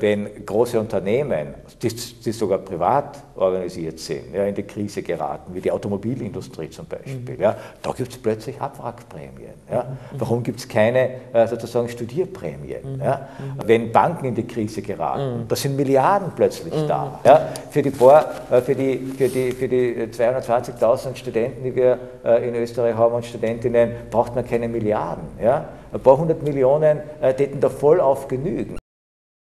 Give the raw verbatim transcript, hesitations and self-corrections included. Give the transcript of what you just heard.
wenn große Unternehmen, die, die sogar privat organisiert sind, ja, in die Krise geraten, wie die Automobilindustrie zum Beispiel, mhm. ja, da gibt es plötzlich Abwrackprämien. Ja. Mhm. Warum gibt es keine äh, sozusagen Studierprämien? Mhm. Ja? Mhm. Wenn Banken in die Krise geraten, mhm. da sind Milliarden plötzlich mhm. da. Ja. Für die, äh, für die, für die, für die zweihundertzwanzigtausend Studenten, die wir äh, in Österreich haben und Studentinnen, braucht man keine Milliarden. Ja. Ein paar hundert Millionen äh, täten da voll auf genügen.